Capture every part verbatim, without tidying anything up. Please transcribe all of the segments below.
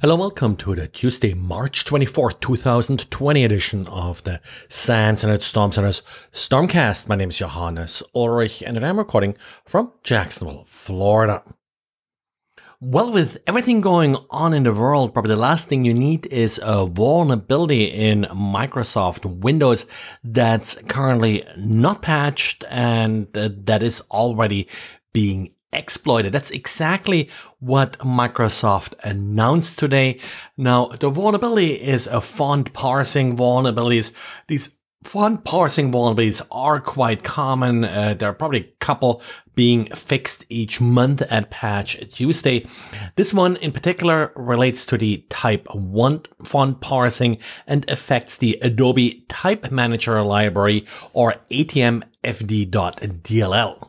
Hello, welcome to the Tuesday, March twenty-fourth, two thousand twenty edition of the Sands and its Storm Center's Stormcast. My name is Johannes Ulrich, and I'm recording from Jacksonville, Florida. Well, with everything going on in the world, probably the last thing you need is a vulnerability in Microsoft Windows that's currently not patched and that is already being exploited. That's exactly what Microsoft announced today. Now, the vulnerability is a font parsing vulnerabilities. These font parsing vulnerabilities are quite common. Uh, there are probably a couple being fixed each month at Patch Tuesday. This one in particular relates to the Type one font parsing and affects the Adobe Type Manager Library, or A T M F D dot D L L.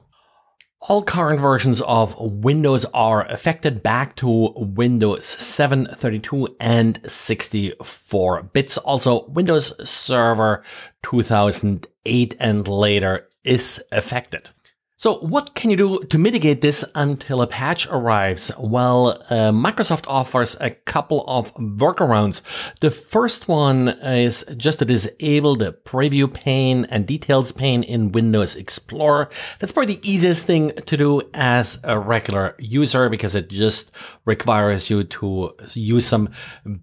All current versions of Windows are affected back to Windows seven, thirty-two, and sixty-four bits. Also, Windows Server two thousand eight and later is affected. So what can you do to mitigate this until a patch arrives? Well, uh, Microsoft offers a couple of workarounds. The first one is just to disable the preview pane and details pane in Windows Explorer. That's probably the easiest thing to do as a regular user because it just requires you to use some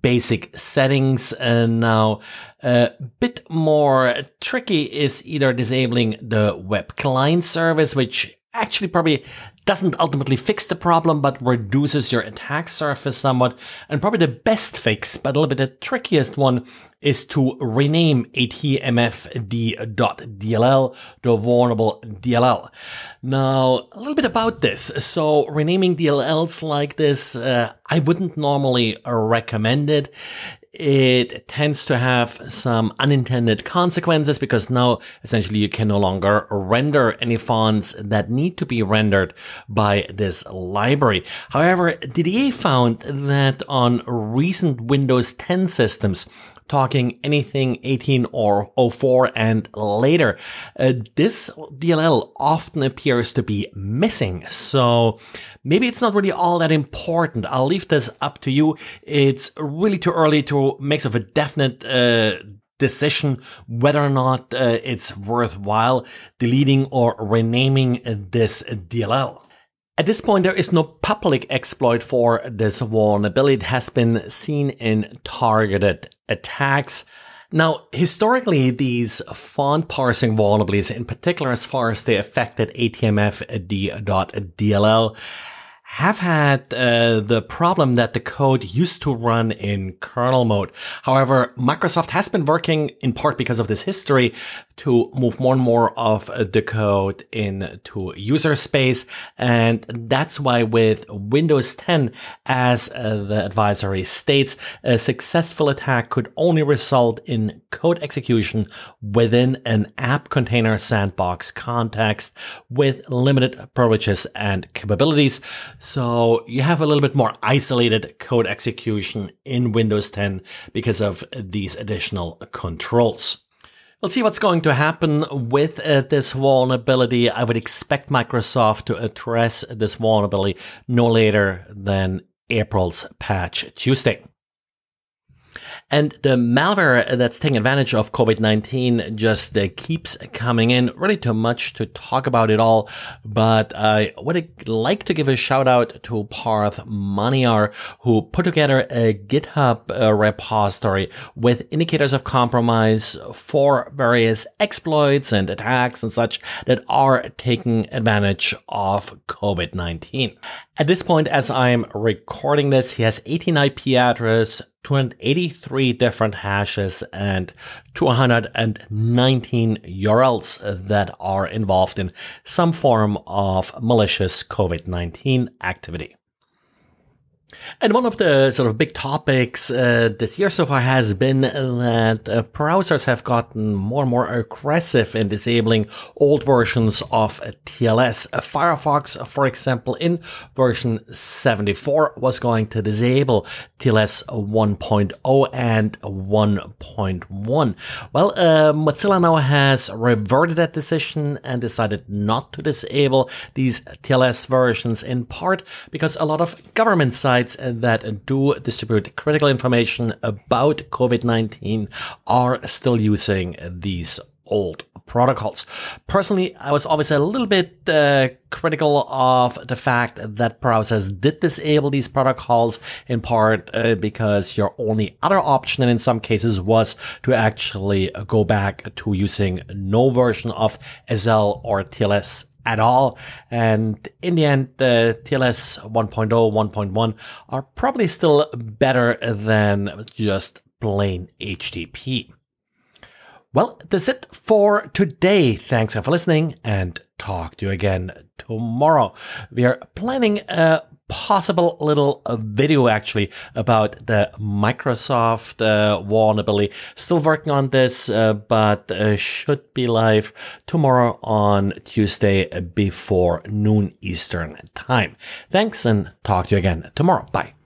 basic settings. And now a bit more tricky is either disabling the web client service, which actually probably doesn't ultimately fix the problem, but reduces your attack surface somewhat. And probably the best fix, but a little bit the trickiest one, is to rename A T M F D dot D L L to vulnerable D L L. Now, a little bit about this. So renaming D L Ls like this, uh, I wouldn't normally recommend it. It tends to have some unintended consequences because now essentially you can no longer render any fonts that need to be rendered by this library. However, D D A found that on recent Windows ten systems, talking anything eighteen or oh four and later, uh, this D L L often appears to be missing. So maybe it's not really all that important. I'll leave this up to you. It's really too early to make sort of a definite uh, decision whether or not uh, it's worthwhile deleting or renaming this D L L. At this point, there is no public exploit for this vulnerability. It has been seen in targeted attacks. Now, historically, these font parsing vulnerabilities, in particular as far as they affected A T M F D dot D L L, have had uh, the problem that the code used to run in kernel mode. However, Microsoft has been working, in part because of this history, to move more and more of the code into user space. And that's why with Windows ten, as uh, the advisory states, a successful attack could only result in code execution within an app container sandbox context with limited privileges and capabilities. So you have a little bit more isolated code execution in Windows ten because of these additional controls. We'll see what's going to happen with uh, this vulnerability. I would expect Microsoft to address this vulnerability no later than April's Patch Tuesday. And the malware that's taking advantage of COVID nineteen just uh, keeps coming in. Really too much to talk about it all, but I would like to give a shout out to Parth Maniar, who put together a GitHub uh, repository with indicators of compromise for various exploits and attacks and such that are taking advantage of COVID nineteen. At this point, as I'm recording this, he has eighteen I P addresses, two hundred eighty-three different hashes, and two hundred nineteen U R Ls that are involved in some form of malicious COVID nineteen activity. And one of the sort of big topics uh, this year so far has been that uh, browsers have gotten more and more aggressive in disabling old versions of T L S. Firefox, for example, in version seventy-four was going to disable T L S one point oh and one point one. Well, uh, Mozilla now has reverted that decision and decided not to disable these T L S versions, in part because a lot of government sites websites that do distribute critical information about COVID nineteen are still using these old protocols. Personally, I was always a little bit uh, critical of the fact that browsers did disable these protocols, in part uh, because your only other option, and in some cases, was to actually go back to using no version of S L or T L S at all. And in the end, uh, T L S one point oh, one point one are probably still better than just plain H T T P. Well, that's it for today. Thanks for listening, and talk to you again tomorrow. We are planning a possible little video actually about the Microsoft uh, vulnerability. Still working on this, uh, but uh, should be live tomorrow on Tuesday before noon Eastern time. Thanks, and talk to you again tomorrow. Bye.